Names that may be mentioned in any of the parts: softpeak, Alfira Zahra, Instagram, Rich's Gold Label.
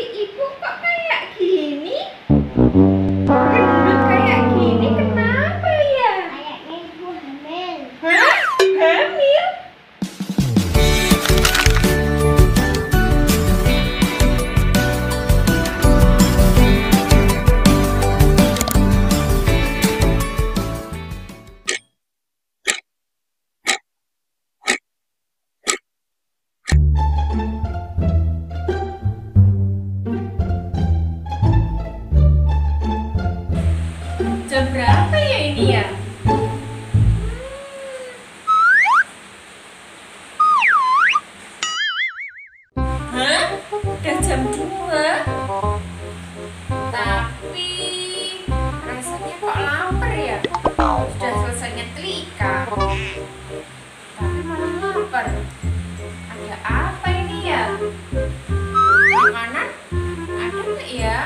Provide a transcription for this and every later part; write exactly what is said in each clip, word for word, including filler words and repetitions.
dari ibu kok kayak gini? Gendut kayak gini, kenapa ya? Kayaknya ibu hamil. Hah? Hamil? Berapa ya ini ya? Hah? Udah jam dua? Tapi rasanya kok lapar ya? Sudah selesai nyetrika, tapi malah lapar. Ada apa ini ya? Makanan? Ada nggak ya?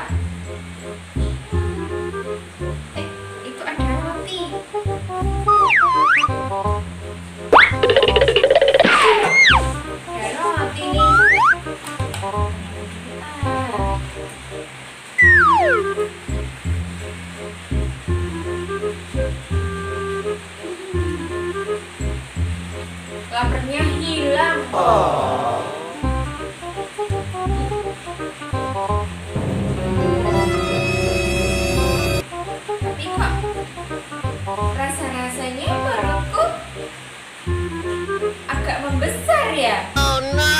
Lapernya hilang. Oh. Tapi kok rasa-rasanya perutku agak membesar ya? Oh no.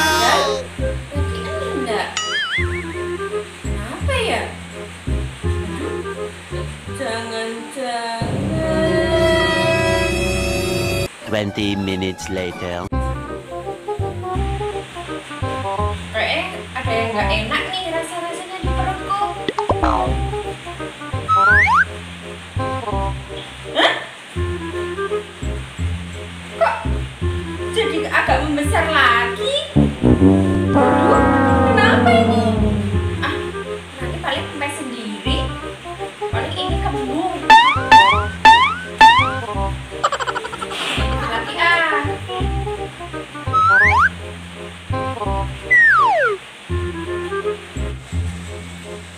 Lagi enggak? Kenapa ya? Jangan-jangan twenty minutes later. Eh, ada yang nggak enak nih rasa-rasanya di perutku. Hah? Kok jadi agak membesar lagi? Aduh, kenapa ini? Ah, nanti paling kempes sendiri. Paling ini kembung.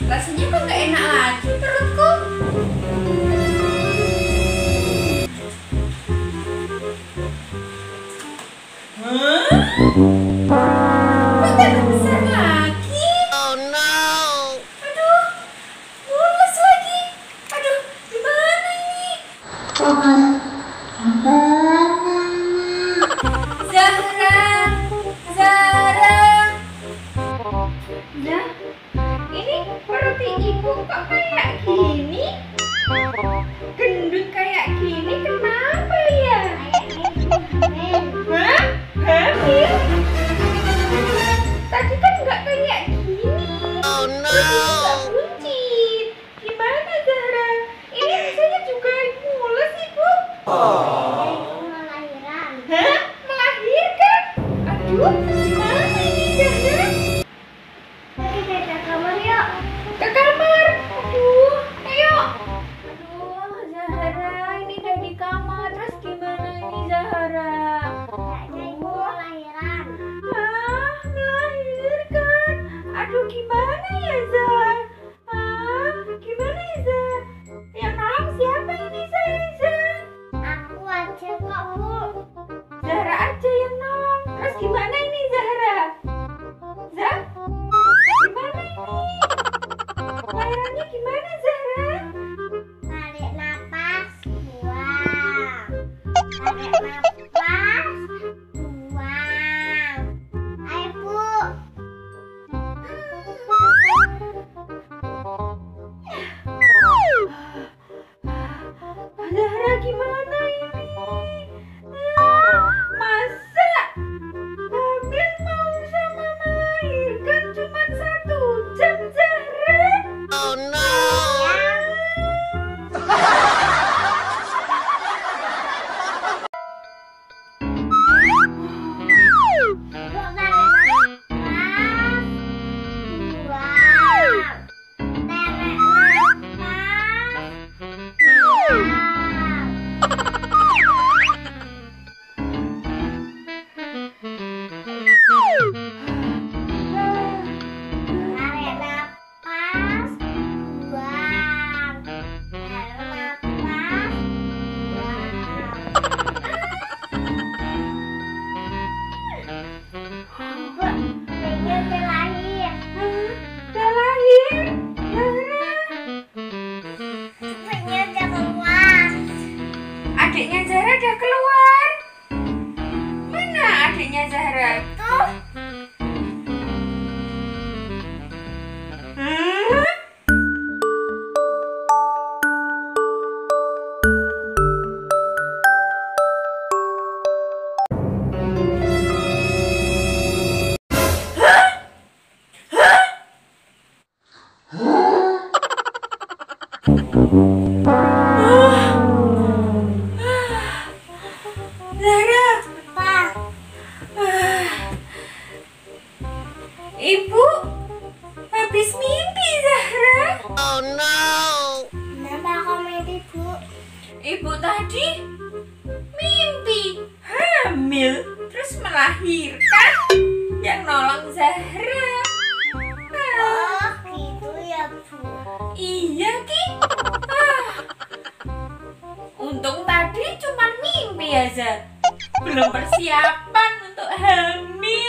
Rasanya kok gak enak lagi perutku. Hah? Kok tambah besar lagi? Oh no. Aduh, mulus lagi. Aduh, gimana ini? Zahra, Zahra. Ya? Ini perut ibu kok kayak gini? Gendut kayak gini, kenapa ya? Hah? Hamil? Tadi kan nggak kayak gini. Oh no. Tadi nggak buncit. Gimana Zahra? Ini rasanya juga mulus ibu. Oh. Melahirkan. Hah? Melahirkan? Aduh, gimana ini Zahra? Ke kamar. Aduh, ayo. Aduh, Zahra, ini udah di kamar. Terus gimana ini Zahra? Kayaknya ibu melahirkan. Hah? Melahirkan? Aduh, gimana ya Zahra? Zahra. Pak. Ibu habis mimpi, Zahra. Oh no. Kenapa kau mimpi, Bu? Ibu tadi mimpi hamil terus melahirkan yang nolong Zahra. Oh, gitu ya, Bu. Iya, Ki. Untung tadi cuma mimpi aja, belum persiapan untuk hamil.